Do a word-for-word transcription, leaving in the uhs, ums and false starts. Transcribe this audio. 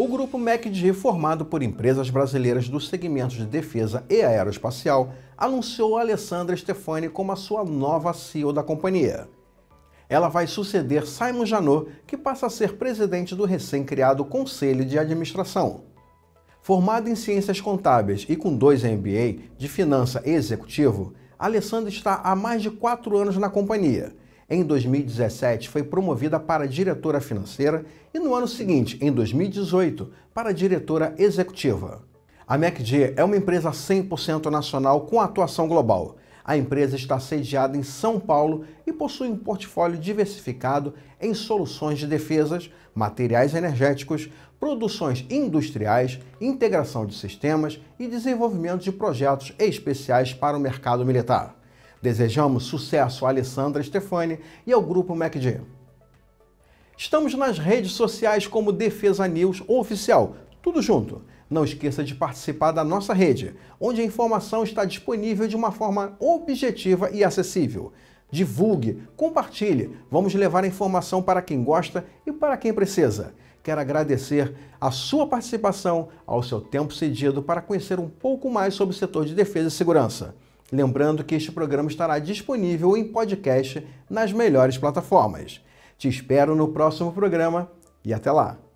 O grupo Mac Jee, formado por empresas brasileiras dos segmentos de defesa e aeroespacial, anunciou a Alessandra Stefani como a sua nova C E O da companhia. Ela vai suceder Simon Janot, que passa a ser presidente do recém-criado Conselho de Administração. Formada em Ciências Contábeis e com dois M B A de Finança e Executivo, Alessandra está há mais de quatro anos na companhia. Em dois mil e dezessete, foi promovida para diretora financeira e no ano seguinte, em dois mil e dezoito, para diretora executiva. A Mac Jee é uma empresa cem por cento nacional com atuação global. A empresa está sediada em São Paulo e possui um portfólio diversificado em soluções de defesas, materiais energéticos, produções industriais, integração de sistemas e desenvolvimento de projetos especiais para o mercado militar. Desejamos sucesso a Alessandra Stefani e ao grupo Mac Jee. Estamos nas redes sociais como Defesa News Oficial, tudo junto. Não esqueça de participar da nossa rede, onde a informação está disponível de uma forma objetiva e acessível. Divulgue, compartilhe, vamos levar a informação para quem gosta e para quem precisa. Quero agradecer a sua participação, ao seu tempo cedido para conhecer um pouco mais sobre o setor de defesa e segurança. Lembrando que este programa estará disponível em podcast nas melhores plataformas. Te espero no próximo programa e até lá!